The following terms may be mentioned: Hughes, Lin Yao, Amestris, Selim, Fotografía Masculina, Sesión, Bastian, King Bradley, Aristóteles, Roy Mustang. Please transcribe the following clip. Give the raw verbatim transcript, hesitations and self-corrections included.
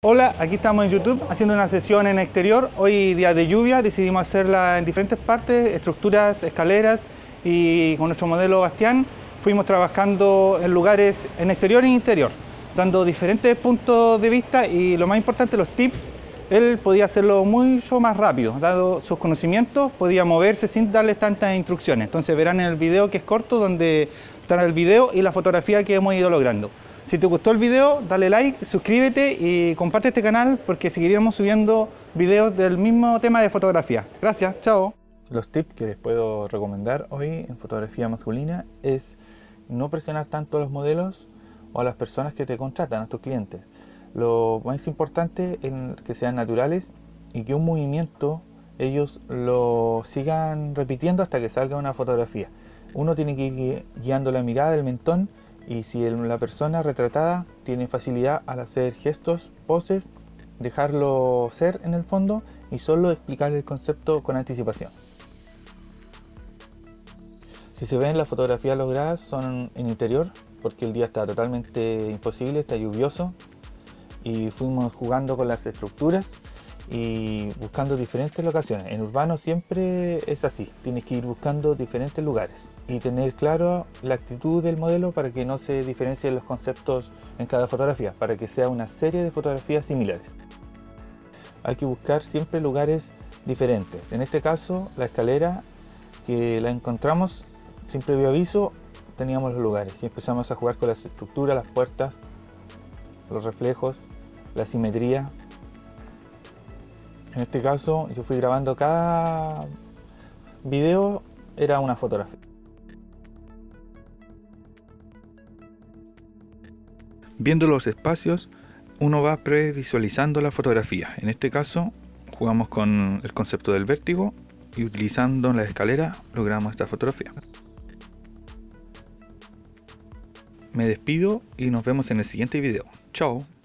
Hola, aquí estamos en YouTube haciendo una sesión en exterior. Hoy día de lluvia decidimos hacerla en diferentes partes, estructuras, escaleras y con nuestro modelo Bastian fuimos trabajando en lugares en exterior e interior, dando diferentes puntos de vista y lo más importante, los tips. Él podía hacerlo mucho más rápido, dado sus conocimientos, podía moverse sin darles tantas instrucciones. Entonces verán en el video que es corto donde están el video y la fotografía que hemos ido logrando. Si te gustó el video, dale like, suscríbete y comparte este canal porque seguiremos subiendo videos del mismo tema de fotografía. Gracias, chao. Los tips que les puedo recomendar hoy en fotografía masculina es no presionar tanto a los modelos o a las personas que te contratan, a tus clientes. Lo más importante es que sean naturales y que un movimiento ellos lo sigan repitiendo hasta que salga una fotografía. Uno tiene que ir guiando la mirada del mentón. Y si la persona retratada tiene facilidad al hacer gestos, poses, dejarlo ser en el fondo y solo explicarle el concepto con anticipación. Si se ven, las fotografías logradas son en interior, porque el día está totalmente imposible, está lluvioso. Y fuimos jugando con las estructuras y buscando diferentes locaciones. En urbano siempre es así, tienes que ir buscando diferentes lugares y tener claro la actitud del modelo para que no se diferencien los conceptos en cada fotografía, para que sea una serie de fotografías similares. Hay que buscar siempre lugares diferentes. En este caso, la escalera que la encontramos sin previo aviso, teníamos los lugares y empezamos a jugar con las estructuras, las puertas, los reflejos, la simetría. En este caso, yo fui grabando cada video, era una fotografía. Viendo los espacios, uno va previsualizando la fotografía. En este caso, jugamos con el concepto del vértigo y utilizando la escalera logramos esta fotografía. Me despido y nos vemos en el siguiente video. Chao.